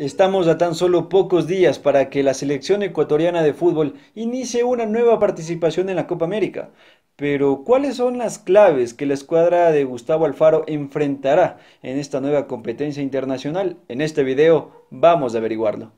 Estamos a tan solo pocos días para que la selección ecuatoriana de fútbol inicie una nueva participación en la Copa América. Pero, ¿cuáles son las claves que la escuadra de Gustavo Alfaro enfrentará en esta nueva competencia internacional? En este video vamos a averiguarlo.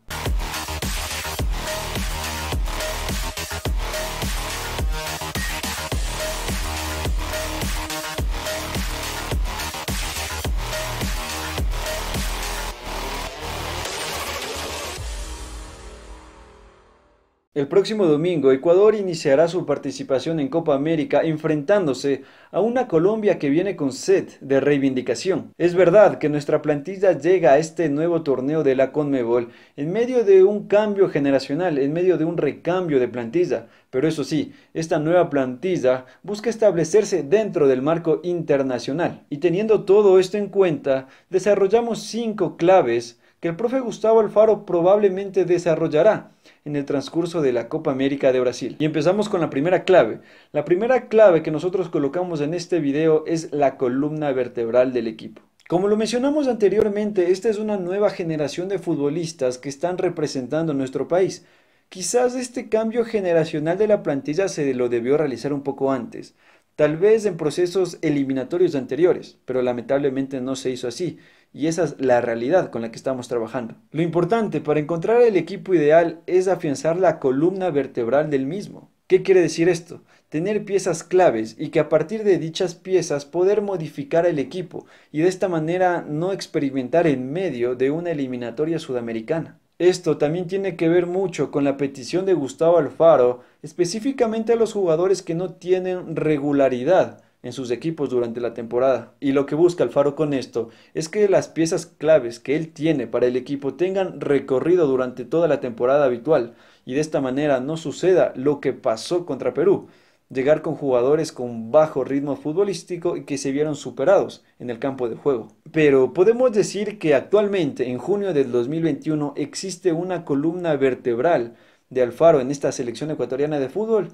El próximo domingo, Ecuador iniciará su participación en Copa América enfrentándose a una Colombia que viene con sed de reivindicación. Es verdad que nuestra plantilla llega a este nuevo torneo de la Conmebol en medio de un cambio generacional, en medio de un recambio de plantilla. Pero eso sí, esta nueva plantilla busca establecerse dentro del marco internacional. Y teniendo todo esto en cuenta, desarrollamos 5 claves que el profe Gustavo Alfaro probablemente desarrollará en el transcurso de la Copa América de Brasil. Y empezamos con la primera clave. La primera clave que nosotros colocamos en este video es la columna vertebral del equipo. Como lo mencionamos anteriormente, esta es una nueva generación de futbolistas que están representando nuestro país. Quizás este cambio generacional de la plantilla se lo debió realizar un poco antes, tal vez en procesos eliminatorios anteriores, pero lamentablemente no se hizo así. Y esa es la realidad con la que estamos trabajando. Lo importante para encontrar el equipo ideal es afianzar la columna vertebral del mismo. ¿Qué quiere decir esto? Tener piezas claves y que a partir de dichas piezas poder modificar el equipo y de esta manera no experimentar en medio de una eliminatoria sudamericana. Esto también tiene que ver mucho con la petición de Gustavo Alfaro, específicamente a los jugadores que no tienen regularidad en sus equipos durante la temporada. Y lo que busca Alfaro con esto es que las piezas claves que él tiene para el equipo tengan recorrido durante toda la temporada habitual y de esta manera no suceda lo que pasó contra Perú, llegar con jugadores con bajo ritmo futbolístico y que se vieron superados en el campo de juego. Pero podemos decir que actualmente, en junio del 2021, existe una columna vertebral de Alfaro en esta selección ecuatoriana de fútbol.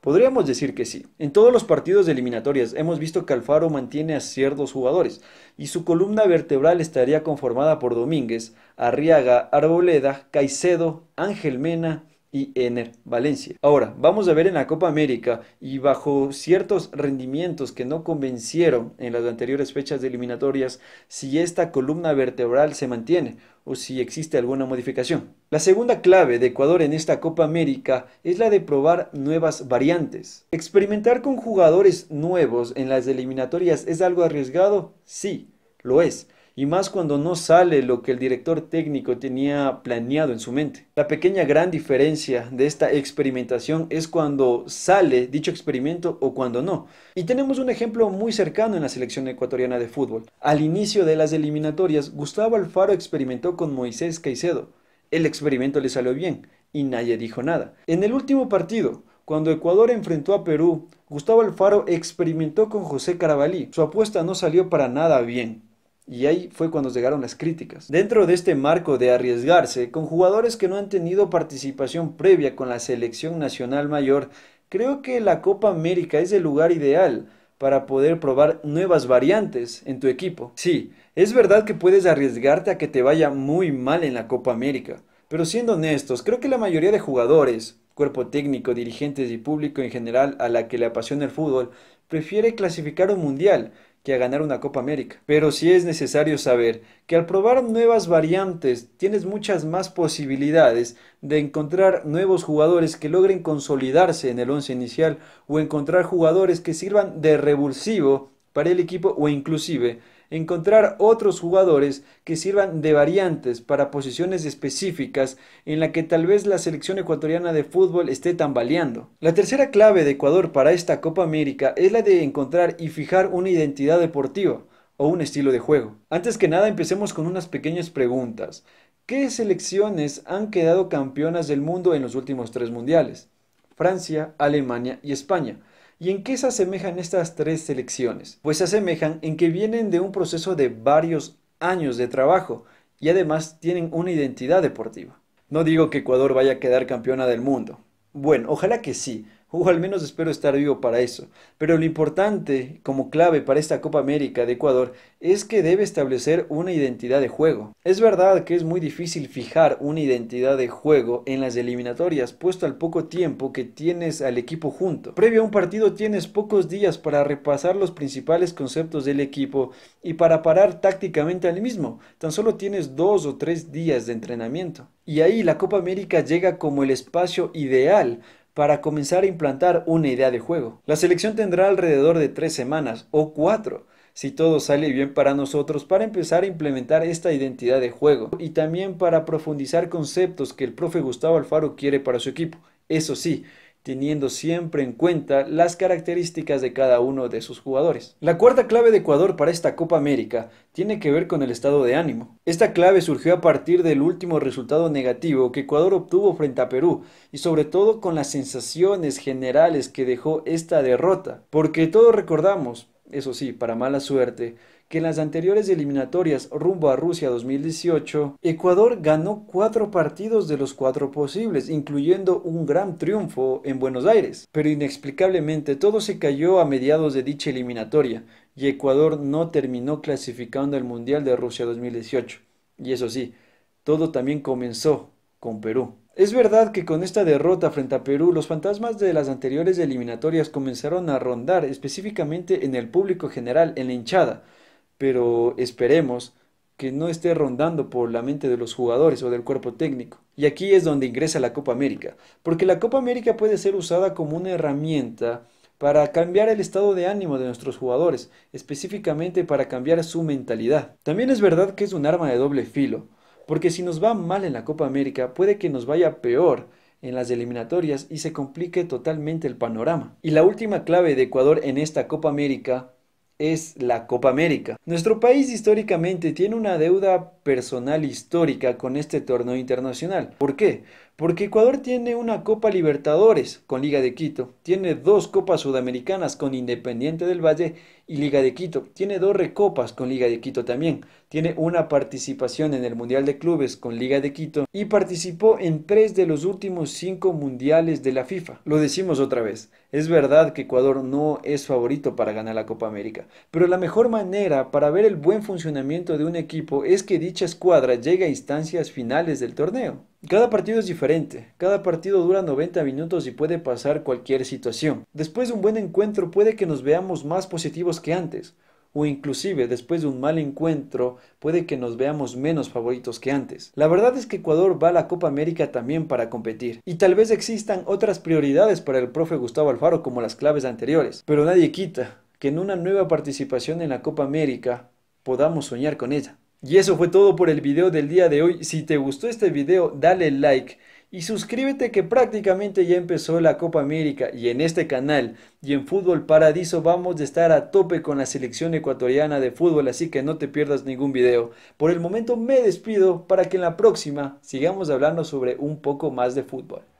Podríamos decir que sí. En todos los partidos de eliminatorias hemos visto que Alfaro mantiene a ciertos jugadores y su columna vertebral estaría conformada por Domínguez, Arriaga, Arboleda, Caicedo, Ángel Mena y Ener Valencia. Ahora, vamos a ver en la Copa América y bajo ciertos rendimientos que no convencieron en las anteriores fechas de eliminatorias si esta columna vertebral se mantiene o si existe alguna modificación. La segunda clave de Ecuador en esta Copa América es la de probar nuevas variantes. ¿Experimentar con jugadores nuevos en las eliminatorias es algo arriesgado? Sí, lo es. Y más cuando no sale lo que el director técnico tenía planeado en su mente. La pequeña gran diferencia de esta experimentación es cuando sale dicho experimento o cuando no. Y tenemos un ejemplo muy cercano en la selección ecuatoriana de fútbol. Al inicio de las eliminatorias, Gustavo Alfaro experimentó con Moisés Caicedo. El experimento le salió bien y nadie dijo nada. En el último partido, cuando Ecuador enfrentó a Perú, Gustavo Alfaro experimentó con José Carabalí. Su apuesta no salió para nada bien. Y ahí fue cuando llegaron las críticas. Dentro de este marco de arriesgarse, con jugadores que no han tenido participación previa con la selección nacional mayor, creo que la Copa América es el lugar ideal para poder probar nuevas variantes en tu equipo. Sí, es verdad que puedes arriesgarte a que te vaya muy mal en la Copa América, pero siendo honestos, creo que la mayoría de jugadores, cuerpo técnico, dirigentes y público en general a la que le apasiona el fútbol, prefiere clasificar un mundial que a ganar una Copa América. Pero sí es necesario saber que al probar nuevas variantes tienes muchas más posibilidades de encontrar nuevos jugadores que logren consolidarse en el once inicial o encontrar jugadores que sirvan de revulsivo para el equipo o inclusive encontrar otros jugadores que sirvan de variantes para posiciones específicas en la que tal vez la selección ecuatoriana de fútbol esté tambaleando. La tercera clave de Ecuador para esta Copa América es la de encontrar y fijar una identidad deportiva o un estilo de juego. Antes que nada, empecemos con unas pequeñas preguntas. ¿Qué selecciones han quedado campeonas del mundo en los últimos 3 mundiales? Francia, Alemania y España. ¿Y en qué se asemejan estas 3 selecciones? Pues se asemejan en que vienen de un proceso de varios años de trabajo y además tienen una identidad deportiva. No digo que Ecuador vaya a quedar campeona del mundo. Bueno, ojalá que sí, o al menos espero estar vivo para eso. Pero lo importante como clave para esta Copa América de Ecuador es que debe establecer una identidad de juego. Es verdad que es muy difícil fijar una identidad de juego en las eliminatorias, puesto al poco tiempo que tienes al equipo junto. Previo a un partido tienes pocos días para repasar los principales conceptos del equipo y para parar tácticamente al mismo. Tan solo tienes 2 o 3 días de entrenamiento. Y ahí la Copa América llega como el espacio ideal para comenzar a implantar una idea de juego. La selección tendrá alrededor de 3 semanas o 4, si todo sale bien para nosotros, para empezar a implementar esta identidad de juego y también para profundizar conceptos que el profe Gustavo Alfaro quiere para su equipo, eso sí, teniendo siempre en cuenta las características de cada uno de sus jugadores. La cuarta clave de Ecuador para esta Copa América tiene que ver con el estado de ánimo. Esta clave surgió a partir del último resultado negativo que Ecuador obtuvo frente a Perú y sobre todo con las sensaciones generales que dejó esta derrota, porque todos recordamos, eso sí, para mala suerte, que en las anteriores eliminatorias rumbo a Rusia 2018, Ecuador ganó 4 partidos de los 4 posibles, incluyendo un gran triunfo en Buenos Aires. Pero inexplicablemente todo se cayó a mediados de dicha eliminatoria y Ecuador no terminó clasificando al Mundial de Rusia 2018. Y eso sí, todo también comenzó con Perú. Es verdad que con esta derrota frente a Perú, los fantasmas de las anteriores eliminatorias comenzaron a rondar, específicamente en el público general, en la hinchada, pero esperemos que no esté rondando por la mente de los jugadores o del cuerpo técnico. Y aquí es donde ingresa la Copa América, porque la Copa América puede ser usada como una herramienta para cambiar el estado de ánimo de nuestros jugadores, específicamente para cambiar su mentalidad. También es verdad que es un arma de doble filo, porque si nos va mal en la Copa América, puede que nos vaya peor en las eliminatorias y se complique totalmente el panorama. Y la última clave de Ecuador en esta Copa América es la Copa América. Nuestro país históricamente tiene una deuda personal histórica con este torneo internacional. ¿Por qué? Porque Ecuador tiene una Copa Libertadores con Liga de Quito, tiene 2 Copas Sudamericanas con Independiente del Valle y Liga de Quito, tiene 2 Recopas con Liga de Quito también, tiene una participación en el Mundial de Clubes con Liga de Quito y participó en 3 de los últimos 5 Mundiales de la FIFA. Lo decimos otra vez, es verdad que Ecuador no es favorito para ganar la Copa América, pero la mejor manera para ver el buen funcionamiento de un equipo es que dicha escuadra llegue a instancias finales del torneo. Cada partido es diferente, cada partido dura 90 minutos y puede pasar cualquier situación. Después de un buen encuentro puede que nos veamos más positivos que antes, o inclusive después de un mal encuentro puede que nos veamos menos favoritos que antes. La verdad es que Ecuador va a la Copa América también para competir, y tal vez existan otras prioridades para el profe Gustavo Alfaro como las claves anteriores, pero nadie quita que en una nueva participación en la Copa América podamos soñar con ella. Y eso fue todo por el video del día de hoy. Si te gustó este video, dale like y suscríbete, que prácticamente ya empezó la Copa América y en este canal y en Fútbol Paradiso vamos a estar a tope con la selección ecuatoriana de fútbol, así que no te pierdas ningún video. Por el momento me despido para que en la próxima sigamos hablando sobre un poco más de fútbol.